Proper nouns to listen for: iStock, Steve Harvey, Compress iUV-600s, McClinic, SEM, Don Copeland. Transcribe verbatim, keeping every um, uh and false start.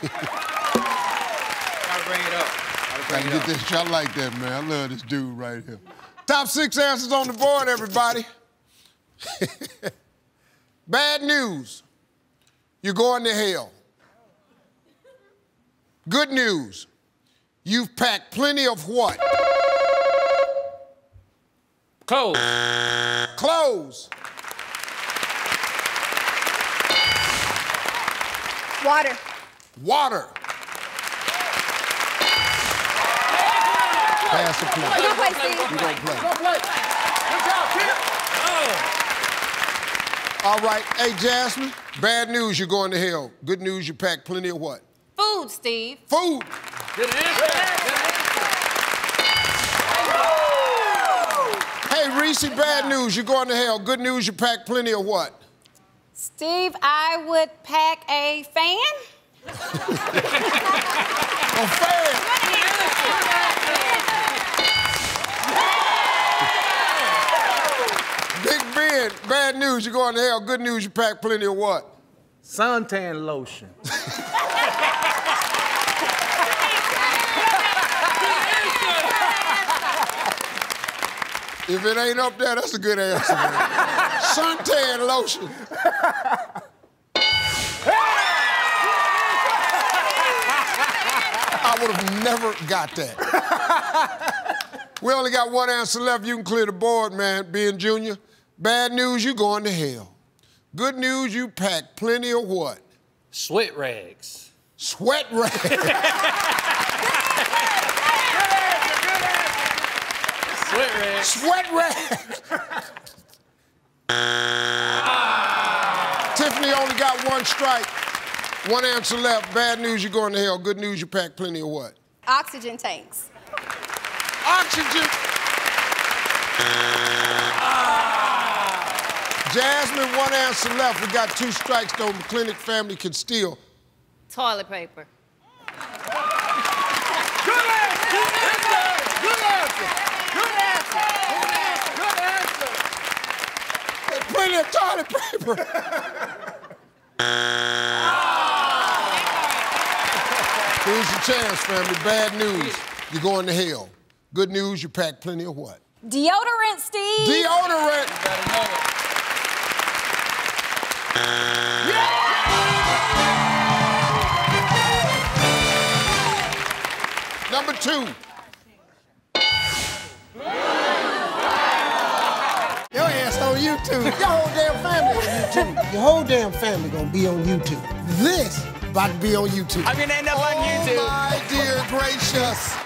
Gotta bring it up. Gotta bring Gotta it get up. This. I like that, man. I love this dude right here. Top six answers on the board, everybody. Bad news. You're going to hell. Good news. You've packed plenty of what? Clothes. Clothes. Water. Water. Pass the plate. You gonna play, Steve? You gonna play. You gonna play. Good job, Peter. Oh. All right. Hey, Jasmine, bad news, you're going to hell. Good news, you packed plenty of what? Food, Steve. Food. Good answer. Good answer. Hey, Reese, bad news, you're going to hell. Good news, you packed plenty of what? Steve, I would pack a fan. A fan. Big Ben, bad news, you're going to hell. Good news, you pack plenty of what? Suntan lotion. If it ain't up there, that's a good answer, man. Suntan lotion. I would have never got that. We only got one answer left. You can clear the board, man, being Junior. Bad news, you going to hell. Good news, you packed plenty of what? Sweat rags. Sweat rags. Sweat rags. Sweat rags. Ah. Tiffany only got one strike. One answer left. Bad news, you're going to hell. Good news, you pack plenty of what? Oxygen tanks. Oxygen. Ah. Jasmine, one answer left. We got two strikes, though. The McClinic family can steal. Toilet paper. Plenty of toilet paper. Here's your chance, family. Bad news, you're going to hell. Good news, you pack plenty of what? Deodorant, Steve. Deodorant. You better know it. Yeah! Number two. On YouTube. Your whole damn family on YouTube. Your whole damn family gonna be on YouTube. This about to be on YouTube. I'm gonna end up oh on YouTube. Oh my dear gracious.